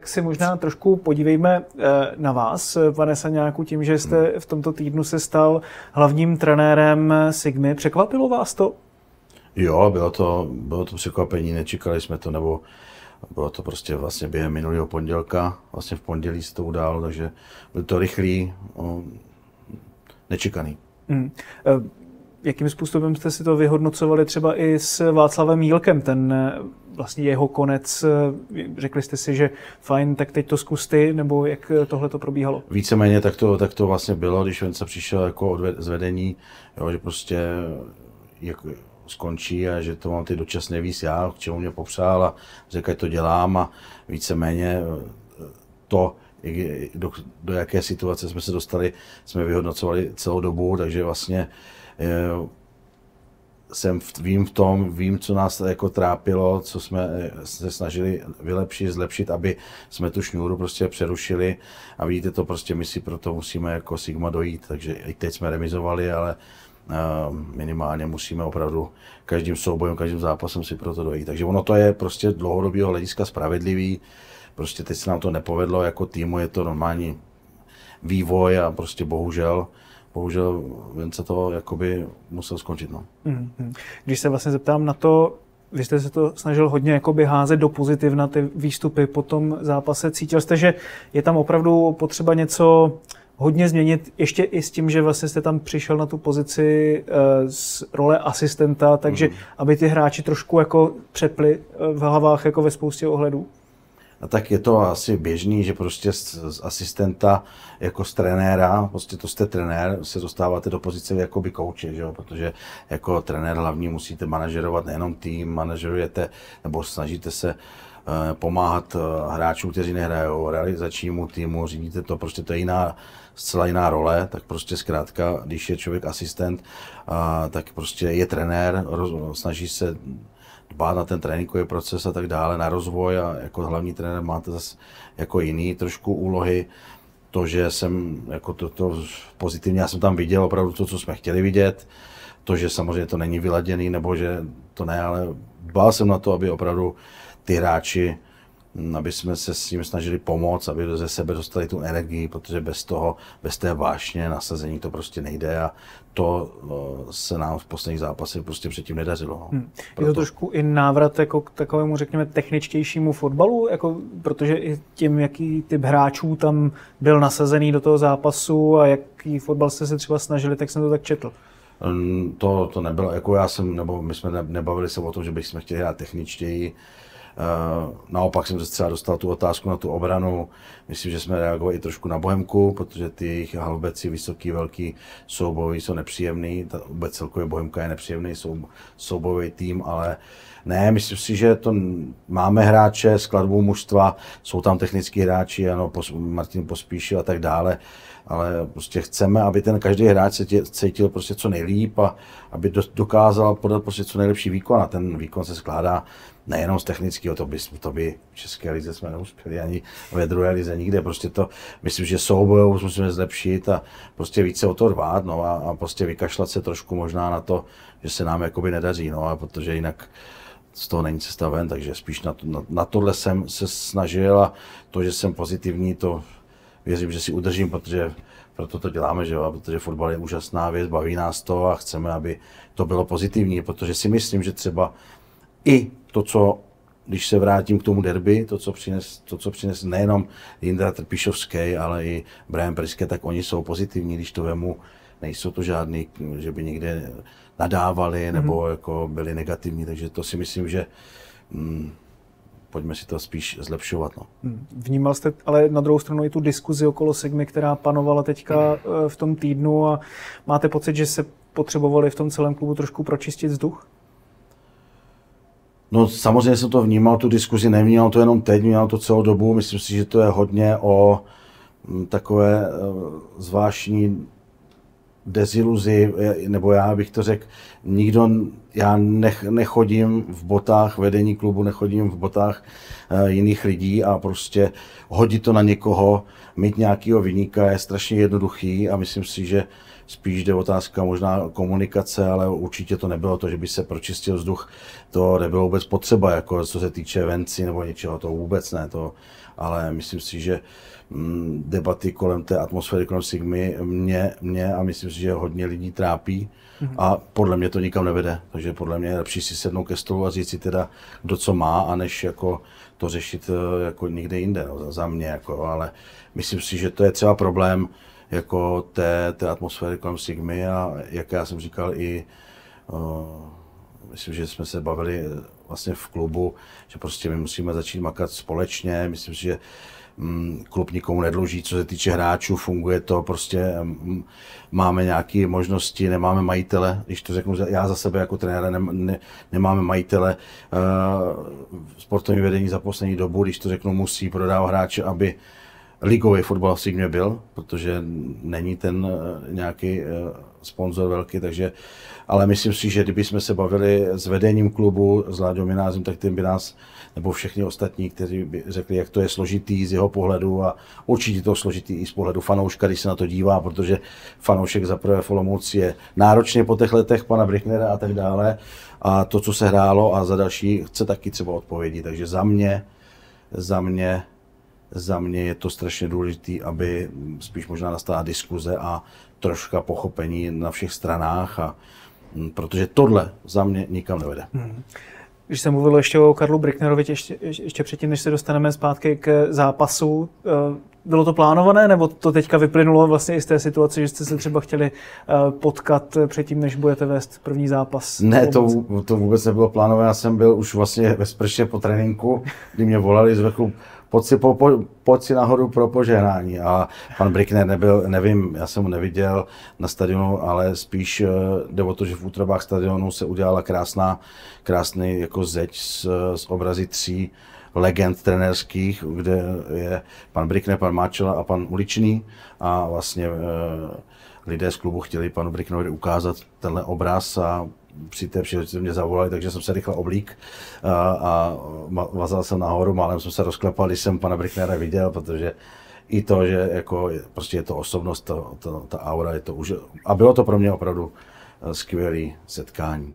Tak si možná trošku podívejme na vás, pane Saňáku, tím, že jste v tomto týdnu se stal hlavním trenérem Sigmy. Překvapilo vás to? Jo, bylo to překvapení, nečekali jsme to, nebo bylo to prostě vlastně během minulého pondělka, vlastně v pondělí se to událo, takže byl to rychlý, nečekaný. Jakým způsobem jste si to vyhodnocovali třeba i s Václavem Jílkem, ten vlastně jeho konec, řekli jste si, že fajn, tak teď to zkus ty, nebo jak tohle to probíhalo? Víceméně tak to vlastně bylo, když on se přišel jako z vedení, jo, že prostě jako skončí a že to mám ty dočasně víc já, k čemu mě popřál a řekl, to dělám a víceméně to, do jaké situace jsme se dostali, jsme vyhodnocovali celou dobu, takže vlastně vím, co nás jako trápilo, co jsme se snažili vylepšit, zlepšit, aby jsme tu šňůru prostě přerušili a vidíte to prostě, my si proto musíme jako Sigma dojít, takže i teď jsme remizovali, ale minimálně musíme opravdu každým soubojem, každým zápasem si proto dojít, takže ono to je prostě dlouhodobého hlediska spravedlivý, prostě teď se nám to nepovedlo, jako týmu je to normální vývoj a prostě bohužel Vence to jakoby musel skončit. No. Když se vlastně zeptám na to, vy jste se to snažil hodně jakoby házet do pozitivna ty výstupy po tom zápase. Cítil jste, že je tam opravdu potřeba něco hodně změnit, ještě i s tím, že vlastně jste tam přišel na tu pozici z role asistenta, takže aby ty hráči trošku jako přepli v hlavách jako ve spoustě ohledů? A tak je to asi běžný, že prostě z asistenta jako z trenéra, prostě to jste trenér, se dostáváte do pozice jakoby kouče, že jo? Protože jako trenér hlavně musíte manažerovat nejenom tým, manažerujete nebo snažíte se pomáhat hráčům, kteří nehrajou, realizačnímu týmu, řídíte to, prostě to je jiná, zcela jiná role, tak prostě zkrátka, když je člověk asistent, tak prostě je trenér, snaží se dbát na ten tréninkový proces a tak dále, na rozvoj a jako hlavní trenér máte zase jako jiný trošku úlohy. To, že jsem jako to pozitivně, já jsem tam viděl opravdu to, co jsme chtěli vidět, to, že samozřejmě to není vyladěný, nebo že to ne, ale dbal jsem na to, aby opravdu ty hráči, aby jsme se s ním snažili pomoct, aby ze sebe dostali tu energii, protože bez té vášně nasazení to prostě nejde a to se nám v posledních zápasech prostě předtím nedařilo. Je to trošku i návrat jako k takovému, řekněme, techničtějšímu fotbalu, jako, protože i tím, jaký typ hráčů tam byl nasazený do toho zápasu a jaký fotbal jste se třeba snažili, tak jsem to tak četl. To nebylo, jako my jsme nebavili se o tom, že bychom chtěli hrát techničtěji. Naopak jsem se třeba dostal tu otázku na tu obranu. Myslím, že jsme reagovali i trošku na Bohemku, protože ty jejich halbeci vysoký, velký, soubojový jsou nepříjemný. Vůbec celkově Bohemka je nepříjemný soubojový tým, ale ne, myslím si, že to máme hráče, skladbu mužstva, jsou tam technický hráči, ano, Martin Pospíšil a tak dále, ale prostě chceme, aby ten každý hráč se cítil prostě co nejlíp a aby dokázal podat prostě co nejlepší výkon a ten výkon se skládá nejenom z technického, to by v české lize jsme neuspěli ani ve druhé lize nikde, prostě to, myslím, že soubojovou musíme zlepšit a prostě více o to rvát, no a prostě vykašlat se trošku možná na to, že se nám jakoby nedaří, no a protože jinak z toho není cesta ven, takže spíš na tohle jsem se snažil a to, že jsem pozitivní, to věřím, že si udržím, protože proto to děláme, že jo, protože fotbal je úžasná věc, baví nás to a chceme, aby to bylo pozitivní, protože si myslím, že třeba i to, co, když se vrátím k tomu derby, to, co přines nejenom Jindra Trpíšovský, ale i Brian Priske, tak oni jsou pozitivní, když to vemu, nejsou to žádný, že by někde nadávali nebo jako byli negativní, takže to si myslím, že pojďme si to spíš zlepšovat. No. Vnímal jste ale na druhou stranu i tu diskuzi okolo Sigmy, která panovala teďka v tom týdnu a máte pocit, že se potřebovali v tom celém klubu trošku pročistit vzduch? No samozřejmě jsem to vnímal, tu diskuzi nevnímal to jenom teď, vnímal to celou dobu. Myslím si, že to je hodně o takové zvláštní deziluzi, nebo já bych to řekl, nikdo, já nechodím v botách, vedení klubu nechodím v botách jiných lidí a prostě hodit to na někoho, mít nějakého viníka je strašně jednoduchý a myslím si, že spíš jde otázka možná komunikace, ale určitě to nebylo to, že by se pročistil vzduch, to nebylo vůbec potřeba, jako co se týče venci nebo něčeho, to vůbec ne, to, ale myslím si, že debaty kolem té atmosféry, kolem Sigmy mě a myslím si, že hodně lidí trápí a podle mě to nikam nevede, takže podle mě je lepší si sednout ke stolu a říct si teda, kdo co má, a než jako to řešit jako někde jinde, no, za mě, jako, ale myslím si, že to je třeba problém jako té atmosféry kolem Sigmy a jak já jsem říkal i, myslím, že jsme se bavili vlastně v klubu, že prostě my musíme začít makat společně, myslím si, že klub nikomu nedluží, co se týče hráčů, funguje to, prostě máme nějaké možnosti, nemáme majitele, když to řeknu, já za sebe jako trenér nemáme majitele, sportovní vedení za poslední dobu, když to řeknu, musí prodávat hráče, aby ligový fotbal v Sigmě byl, protože není ten nějaký sponzor velký, takže, ale myslím si, že kdybychom se bavili s vedením klubu, s Láďou Minářem, tak ten by nás, nebo všichni ostatní, kteří by řekli, jak to je složitý z jeho pohledu a určitě to složitý i z pohledu fanouška, když se na to dívá, protože fanoušek zaprvé v Olomouci je náročně po těch letech pana Brücknera a tak dále a to, co se hrálo a za další chce taky třeba odpovědi, takže za mě je to strašně důležité, aby spíš možná nastala diskuze a troška pochopení na všech stranách, a protože tohle za mě nikam nevede. Když jsem mluvil ještě o Karlu Brücknerovi, ještě předtím, než se dostaneme zpátky k zápasu, bylo to plánované, nebo to teďka vyplynulo vlastně i z té situace, že jste se třeba chtěli potkat předtím, než budete vést první zápas? Ne, to vůbec nebylo plánované, já jsem byl už vlastně ve sprše po tréninku, kdy mě volali z vrchu, pojď si nahoru pro požehnání, a pan Brückner nebyl, nevím, já jsem ho neviděl na stadionu, ale spíš jde o to, že v útrobách stadionu se udělala krásný jako zeď z obrazy tří legend trenérských, kde je pan Brückner, pan Máčela a pan Uličný, a vlastně lidé z klubu chtěli panu Brücknerovi ukázat tenhle obraz a při té příležitosti mě zavolali, takže jsem se rychle oblík a vazal jsem nahoru, málem jsem se rozklepal, když jsem pana Brücknera viděl, protože i to, že jako prostě je to osobnost, ta aura, je to už, a bylo to pro mě opravdu skvělé setkání.